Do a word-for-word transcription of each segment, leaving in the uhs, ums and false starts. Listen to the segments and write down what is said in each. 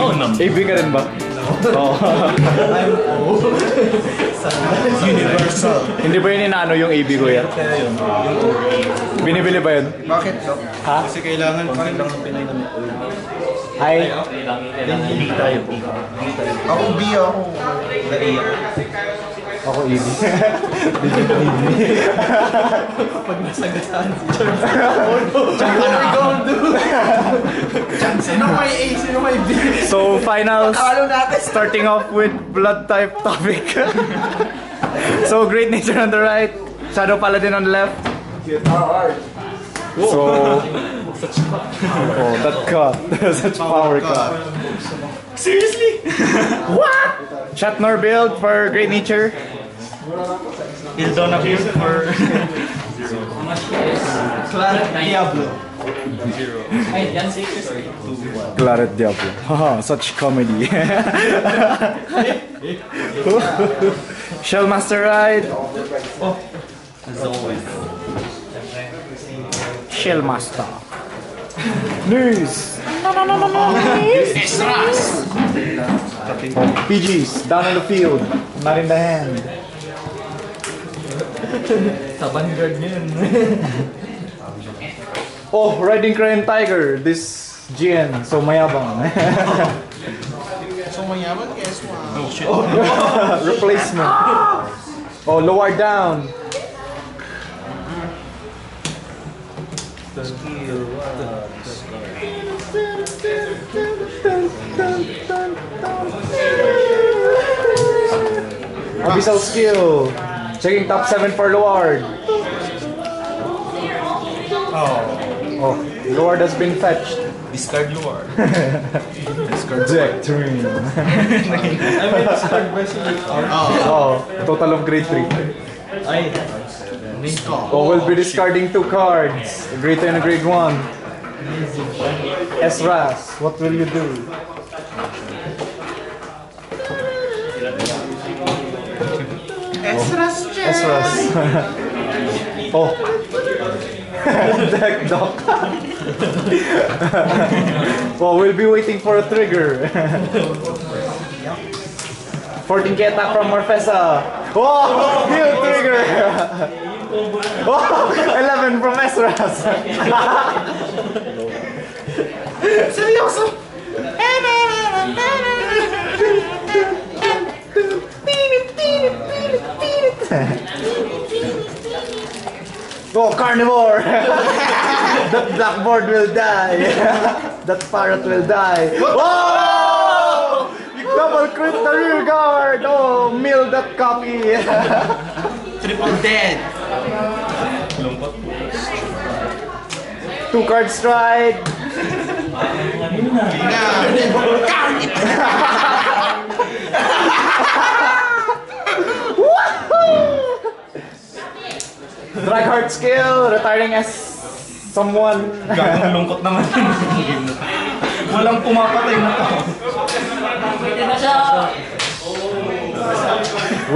Oh, number. A B ka rin ba? No. Oh. I'm old. Universal. Hindi ba yun inaano yung A B ko yan? Binibili ba yun? Bakit? Ha? Kasi kailangan pa rin ng Pinay na may oil. Ay, hindi tayo po. Ako B, ako. Ako E B. Digital E B. Pag nasagasaan si Charles. Charles, ano ikaw ang doon? Charles, sino may A, sino may B? So, finals. Starting off with blood type topic. So, Great Nature on the right. Shadow Paladin on the left. So... Such power. Oh, that cut. Such power, power cut. cut. Seriously? What? Chatnoir build for Great Nature. Hildona build for... Zero. Claret Diablo. Zero. Claret Diablo. Haha, such comedy. Shell Master ride. Oh. As always. Shell Master. News! No, no, no, no, no! Esras! P Gs, down on the field, not in the hand. Oh, Riding Crane Tiger, this G N, so mayabang. So mayabang, guess what? Oh, replacement. Oh, Luard down. Abyssal skill. Checking top seven for Luard. Oh, oh, Luard has been fetched. Discard Luard. Discard Dectrine. I mean discard vessel. Oh, oh, total of grade three. Oh, we'll be discarding two cards, grade two and grade one. Esras, what will you do? Esras, Esras. Oh, deck dog. Well, we'll be waiting for a trigger. fourteen K attack from Marfessa. Oh, heel trigger! Oh, eleven from Esras! Seryoso! Oh, Carnivore! That blackboard will die! That parrot will die! Oh! Double crit the rear guard! Oh, mill that copy! Triple dead! Two card stride! Drag heart skill, retiring as someone. Gagong lungkot naman. Walang pumapatay na tao.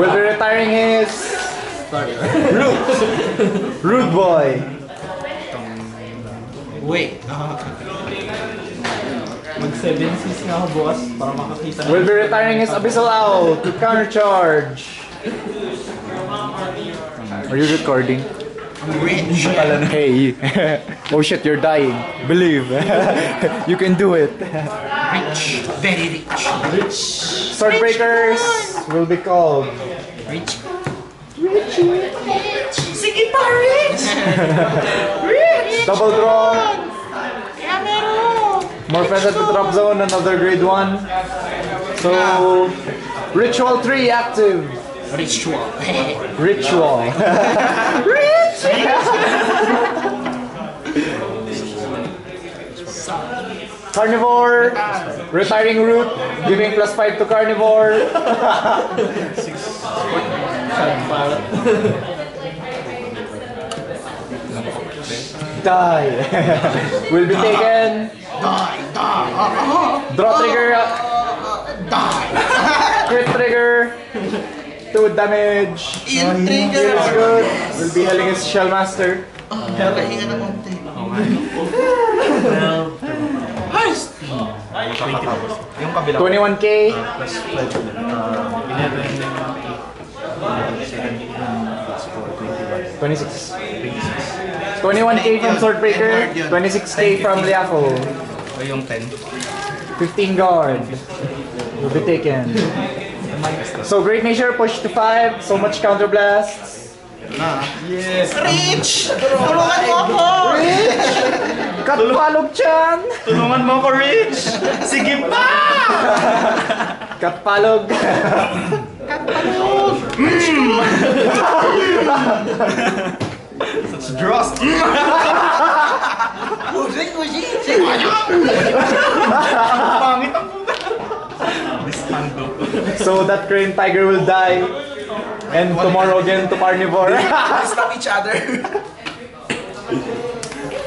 We'll be retiring his Rude Rude Boy. Wait. We'll be retiring his Abyssal Owl to countercharge. Are you recording? Hey. Oh shit, you're dying. Believe. You can do it. Rich. Very rich. Rich. Swordbreakers will be called. Rich. Rich. Rich. Sige pa, rich. Rich. Double draw. Marfessa to drop zone, another grade one. So, Ritual three active. Ritual. Ritual. Rich. Carnivore, retiring root, giving plus five to Carnivore. Die. Will be taken. Die. Draw trigger. Die. Crit trigger. Two damage. Ill trigger. Good. Will be helling his Shell Master. Helling. Well. Heist! twenty. Yung kabila. twenty-one K. Uh, plus five. Uh, eleven. Uh, twenty-six. twenty-six. twenty-one K from Swordbreaker. twenty-six K from Liapo. O yung ten. fifteen guard. Will be taken. So Great Nature push to five. So much counter blasts. Nah. Yes. Rich! Tulungan mo ako! Rich! Katpalog-chan! Tulungan mo ako, Rich! Sige pa! Katpalog! Katpalog! Mm. Such dross! Pusing, pusing! Sige pa nyo! Ang pangit ang puta! So that crane tiger will die. And tomorrow again to Carnivore. Stop each other.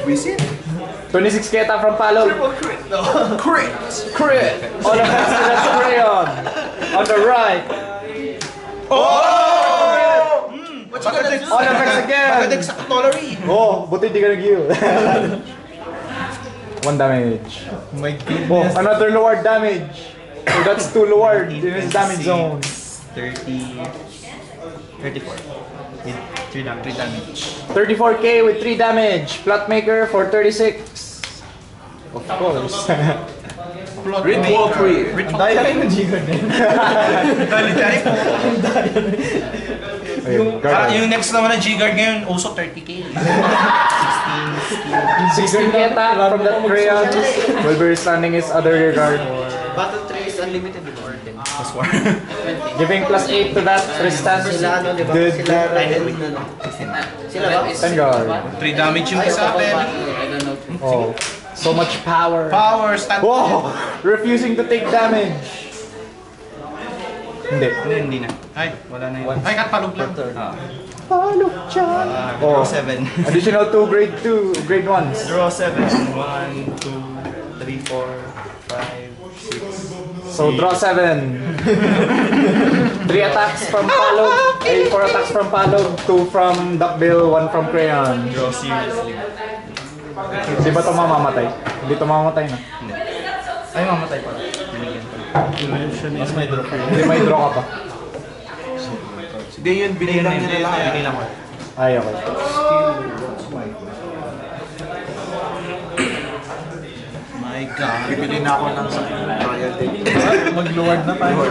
We see it. twenty-six Keta from Palo. Crit. No. Crit. Crit. On the left, that's Crayon. On the right. Oh! Oh! Mm, what you gonna do? On the left again. Pagkadex sa cutlery. Oh, buti di ka nag-heal. One damage. Oh my goodness. Oh, another Luard damage. So that's two Luard in his damage zone. thirty. thirty-four. With three damage. thirty-four K with three damage. Plotmaker for thirty-six. Of course. Ritual three. Ritual three. Yung next naman na G-Guard ngayon, also thirty K. sixteen. sixteen Keta from that Korea. Will be stunning his other rear guard. Battle three is unlimited with Orden. Plus four. Giving plus eight to that Tristan. Sila ano, di ba? Sila Raiden. Sila ba? three damage yung isa. Oh. So much power. Power. Stand. Whoa! Refusing to take damage. Hindi. Hindi na. Ay, wala na yun. Ay, katpalog lang. Katpalog-chan. Draw seven. Additional two grade two, grade ones. Draw seven. one, two, three, four, five. So draw seven. Three attacks from Palog, eight, four attacks from Palog, two from Duckbill, one from Crayon. Draw seriously. Di ba ito mamamatay? Hindi ito mamamatay na? Hindi. Ay, mamamatay pa. Mas may draw. Hindi, may draw ka pa. Hindi yun, binilang nila lang. Binilang ko. Ay, okay. Bibili na ako ng royal date. Mag-Luard na tayo.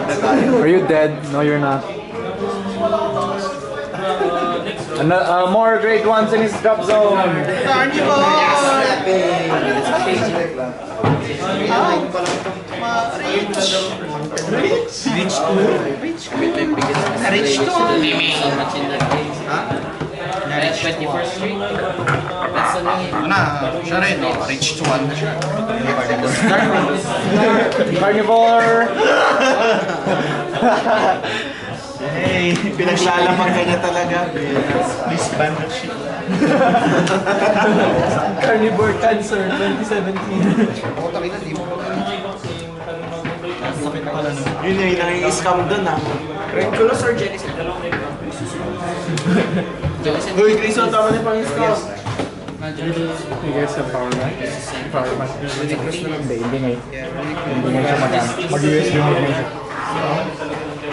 Are you dead? No, you're not. And, uh, more great ones in his drop zone. Carnivore! Rich! Rich two? Rich two? Rich two? Rich twenty-first Street. That's the name. Nah, siya rin. Rich one. Carnivore! Hey, pinaglalamang ka niya talaga. Please ban that shit. Carnivore Cancer twenty seventeen. Puta kita, di mo ko na. Yun yun, nangyay-scam dun ah. Regulus or Genesis? Uy, Grison, tama na yung pang-scout. You guys have power bank? Power bank. Hindi, hindi ngayon. Hindi ngayon siya mag-ano. Mag-U S B ngayon siya.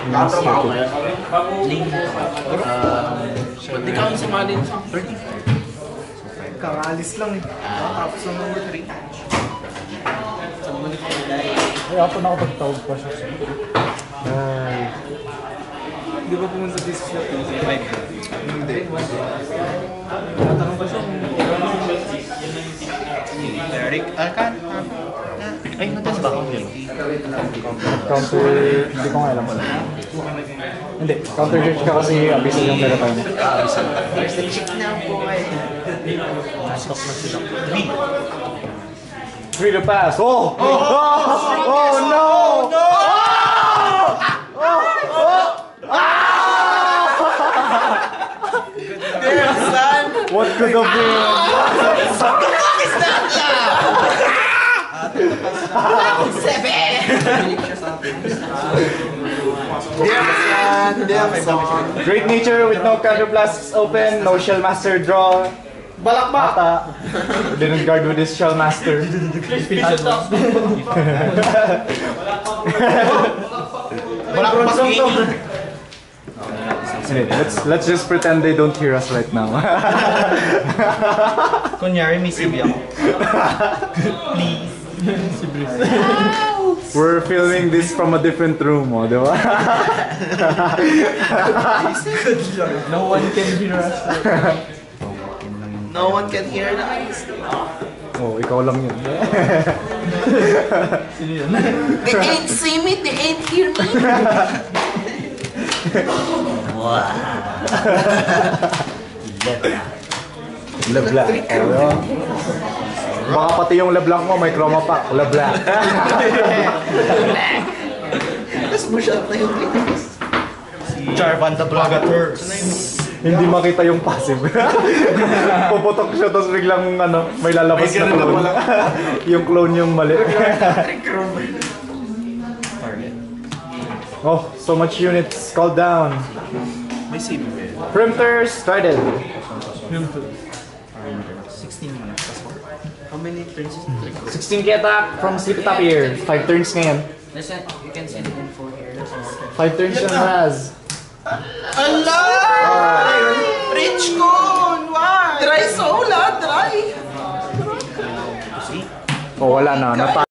Kato ba ako? Link. Pwede ka kung sumalin siya. thirty. Kangalis lang eh. Tapos lang number three. Ay, ako na ako pag-tawag pa siya. Ay. Hindi ba pumunta sa disc shop? Hindi. Hindi. Natanong ba siya? Eric Alcan? Ay, natas ba akong yun? Counter... Hindi ko nga alam mo lang. Hindi. Counter judge ka kasi abisan yung pera tayo. Abisan. There's a chick now, boy. Stop na sila. Free to pass. Oh! Oh! Oh no! No! What could have been? What the fuck is that now? seven! Great Nature with no counter blasts open, no Shell Master draw. Balakbata! Didn't guard with this Shell Master. Let's let's just pretend they don't hear us right now. Kunyari, may sibi ako. Please. We're filming this from a different room, oh, diba? No one can hear us. No one can hear the ice. Oh, ikaw lang yun. They ain't see me, they ain't hear me. Wow. Leblanc. Leblanc. Baka pati yung Leblanc mo may chroma pack, Leblanc. Tapos bushot na yung clickers. Jarvan the Blogators. Hindi makita yung passive. Puputok siya tapos biglang ano, may lalabas na clone. Yung clone yung mali. Oh, so much units. Call down. May save. Primters, try that. sixteen minutes. How many turns is it? sixteen get up from sleep top here. five turns ngayon. Listen, you can send him four here. five turns yan Raz. Allah! Rich Kun! Why? Try so, la! Try! Oh, wala na.